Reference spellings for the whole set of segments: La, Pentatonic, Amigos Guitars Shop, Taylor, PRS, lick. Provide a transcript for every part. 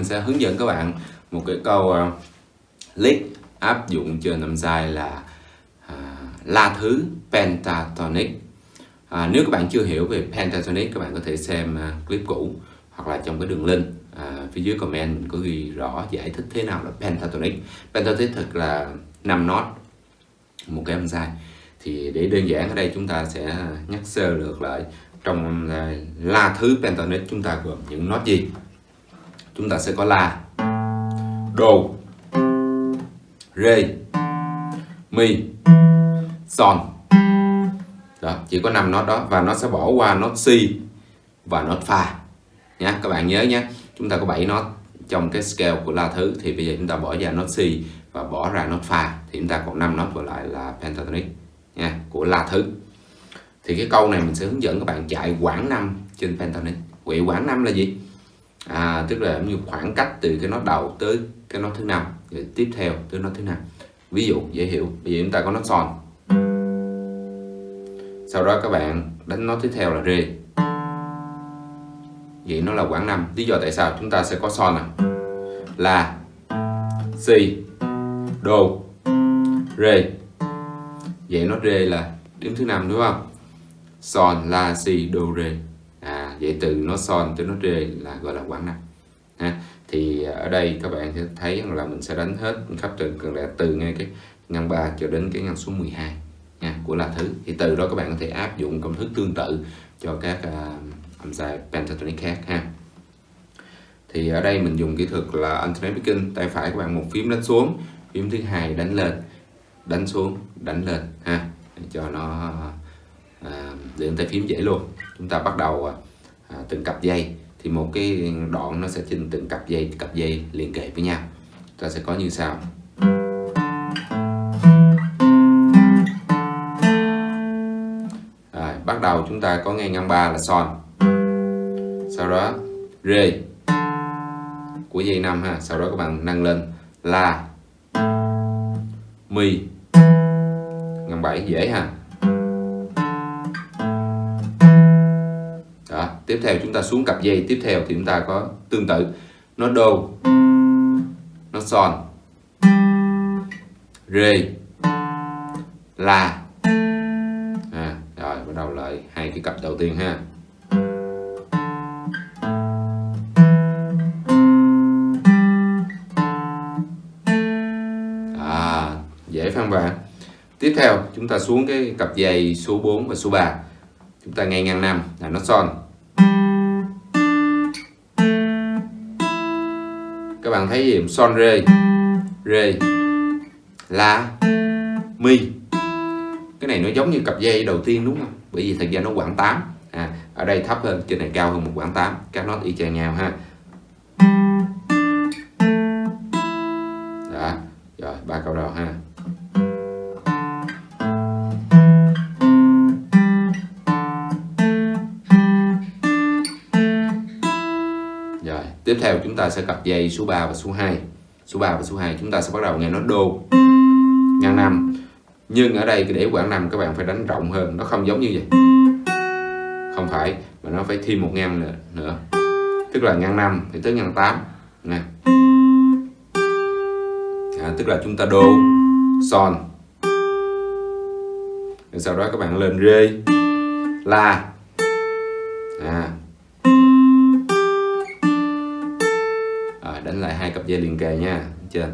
mình sẽ hướng dẫn các bạn một cái câu list áp dụng trên âm dài là La thứ Pentatonic. Nếu các bạn chưa hiểu về Pentatonic, các bạn có thể xem clip cũ hoặc là trong cái đường link phía dưới comment mình có ghi rõ giải thích thế nào là Pentatonic. Pentatonic thực là 5 nốt một cái âm dài. Thì để đơn giản ở đây chúng ta sẽ nhắc sơ lược lại trong La thứ Pentatonic chúng ta gồm những nốt gì. Chúng ta sẽ có La, Đô, Rê, Mi, Son. Đó, chỉ có 5 nốt đó và nó sẽ bỏ qua nốt Si và nốt Fa nhé. Các bạn nhớ nhé, chúng ta có 7 nốt trong cái scale của La thứ, thì bây giờ chúng ta bỏ ra nốt Si và bỏ ra nốt Fa thì chúng ta còn 5 nốt còn lại là Pentatonic nha, của La thứ. Thì cái câu này mình sẽ hướng dẫn các bạn chạy quãng 5 trên Pentatonic. Vậy quãng 5 là gì? Tức là như khoảng cách từ cái nốt đầu tới cái nốt thứ 5 rồi tiếp theo tới nốt thứ 5. Ví dụ dễ hiểu, bây giờ chúng ta có nốt Son, sau đó các bạn đánh nốt tiếp theo là Rê, vậy nó là quãng 5. Lý do tại sao chúng ta sẽ có Son nè, La, Si, Đô, Rê, vậy nó Rê là điểm thứ 5 đúng không? Son, La, Si, Đô, Rê. Vậy từ nó Son tới nó Rê là gọi là quãng 5 ha. Thì ở đây các bạn sẽ thấy là mình sẽ đánh hết khắp từ ngay cái ngăn 3 cho đến cái ngăn số 12 nha, của La thứ. Thì từ đó các bạn có thể áp dụng công thức tương tự cho các âm dài pentatonic khác ha. Thì ở đây mình dùng kỹ thuật là alternate picking, tay phải các bạn một phím đánh xuống, phím thứ hai đánh lên, đánh xuống, đánh lên ha, cho nó điện tay phím dễ luôn. Chúng ta bắt đầu từng cặp dây, thì một cái đoạn nó sẽ trên từng cặp dây liền kề với nhau. Ta sẽ có như sau. Rồi, bắt đầu chúng ta có ngay ngăn 3 là Son, sau đó Rê của dây 5 ha, sau đó các bạn nâng lên La, Mi, ngăn 7 dễ ha. Tiếp theo chúng ta xuống cặp dây tiếp theo thì chúng ta có tương tự nó Đô, nó Son, Rê, La. Rồi bắt đầu lại hai cái cặp đầu tiên ha. Dễ phải không bạn? Tiếp theo chúng ta xuống cái cặp dây số 4 và số 3. Chúng ta ngay ngang 5 là nó Son. Các bạn thấy gì? Son, Rê, Rê, La, Mi. Cái này nó giống như cặp dây đầu tiên đúng không? Bởi vì thật ra nó quãng 8. Ở đây thấp hơn, trên này cao hơn một quãng 8. Các nốt y chang nhau ha. Đó, rồi ba câu đầu ha. Tiếp theo chúng ta sẽ cặp dây số 3 và số 2. Số 3 và số 2 chúng ta sẽ bắt đầu nghe nó Đô, ngang 5. Nhưng ở đây để quãng 5 các bạn phải đánh rộng hơn. Nó không giống như vậy. Không phải, mà nó phải thêm một ngang nữa. Tức là ngang 5 thì tới ngang 8 nè. Tức là chúng ta Đô, Son, rồi sau đó các bạn lên Rê, La. Đánh lại hai cặp dây liền kề nha, trên.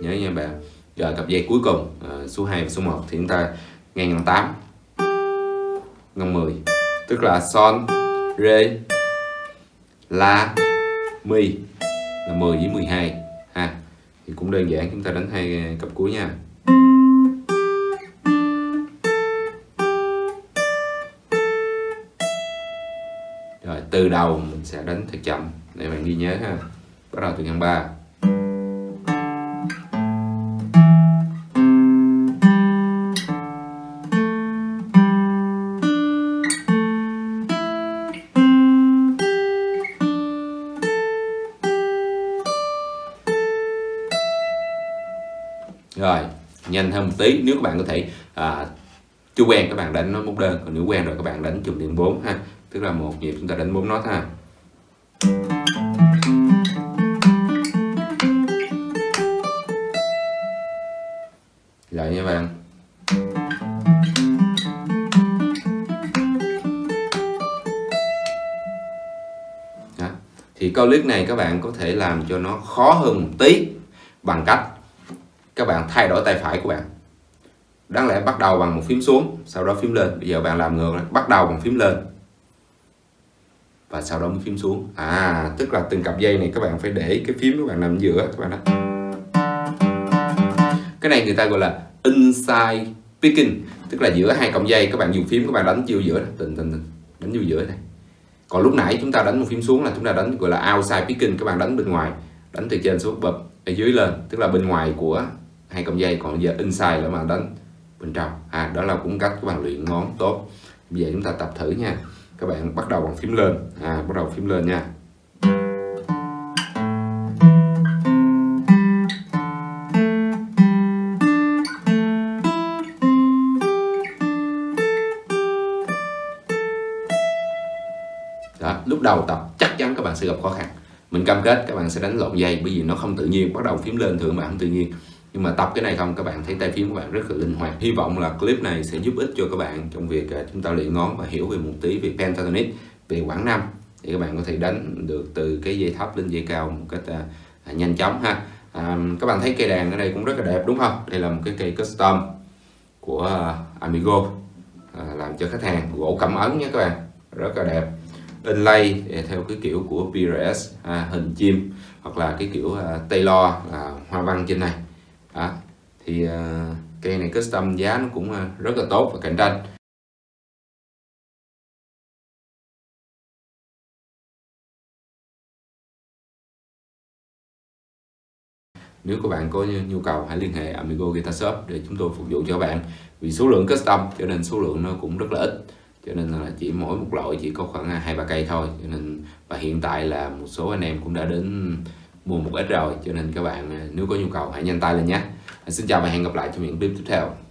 Nhớ nha bạn. Rồi cặp dây cuối cùng, số 2 và số 1 thì chúng ta ngay ngăn 8, ngăn 10. Tức là Son, Rê, La, Mi là 10 với 12 ha. Thì cũng đơn giản, chúng ta đánh hai cặp cuối nha. Rồi từ đầu mình sẽ đánh thật chậm để bạn ghi nhớ ha. Bắt đầu từ ngang 3. Rồi, nhanh hơn một tí nếu các bạn có thể chưa quen các bạn đánh nó móc đơn, còn nếu quen rồi các bạn đánh chùm điện 4 ha, tức là một nhịp chúng ta đánh 4 nốt ha. Lại nha bạn. Đó. Thì câu liếc này các bạn có thể làm cho nó khó hơn một tí bằng cách các bạn thay đổi tay phải của bạn. Đáng lẽ bắt đầu bằng một phím xuống, sau đó phím lên. Bây giờ bạn làm ngược, bắt đầu bằng phím lên và sau đó một phím xuống. À, tức là từng cặp dây này các bạn phải để cái phím các bạn nằm giữa các bạn đó. Cái này người ta gọi là inside picking, tức là giữa hai cọng dây các bạn dùng phím các bạn đánh vô giữa, đánh vô giữa này. Còn lúc nãy chúng ta đánh một phím xuống là chúng ta đánh gọi là outside picking, các bạn đánh bên ngoài, đánh từ trên xuống bập ở dưới lên, tức là bên ngoài của hai cọng dây. Còn giờ inside là mà đánh bên trong. À, đó là cũng cách các bạn luyện ngón tốt. Bây giờ chúng ta tập thử nha. Các bạn bắt đầu bằng phím lên, bắt đầu phím lên nha. Đó, lúc đầu tập chắc chắn các bạn sẽ gặp khó khăn. Mình cam kết các bạn sẽ đánh lộn dây bởi vì nó không tự nhiên. Bắt đầu phím lên thường bạn không tự nhiên. Nhưng mà tập cái này không, các bạn thấy tay phím của bạn rất là linh hoạt. Hy vọng là clip này sẽ giúp ích cho các bạn trong việc chúng ta luyện ngón và hiểu về một tí về pentatonic, về quãng 5 thì các bạn có thể đánh được từ cái dây thấp lên dây cao một cách nhanh chóng ha. Các bạn thấy cây đàn ở đây cũng rất là đẹp đúng không? Đây là một cái cây custom của Amigo làm cho khách hàng, gỗ cẩm ấn nha các bạn, rất là đẹp. Inlay theo cái kiểu của PRS, hình chim hoặc là cái kiểu Taylor, hoa văn trên này. Đó. Thì cây này custom giá nó cũng rất là tốt và cạnh tranh. Nếu các bạn có nhu cầu hãy liên hệ Amigos Guitars Shop để chúng tôi phục vụ cho các bạn. Vì số lượng custom cho nên số lượng nó cũng rất là ít, cho nên là chỉ mỗi một loại chỉ có khoảng 2-3 cây thôi, cho nên và hiện tại là một số anh em cũng đã đến mua một ít rồi, cho nên các bạn nếu có nhu cầu hãy nhanh tay lên nhé. Xin chào và hẹn gặp lại trong những clip tiếp theo.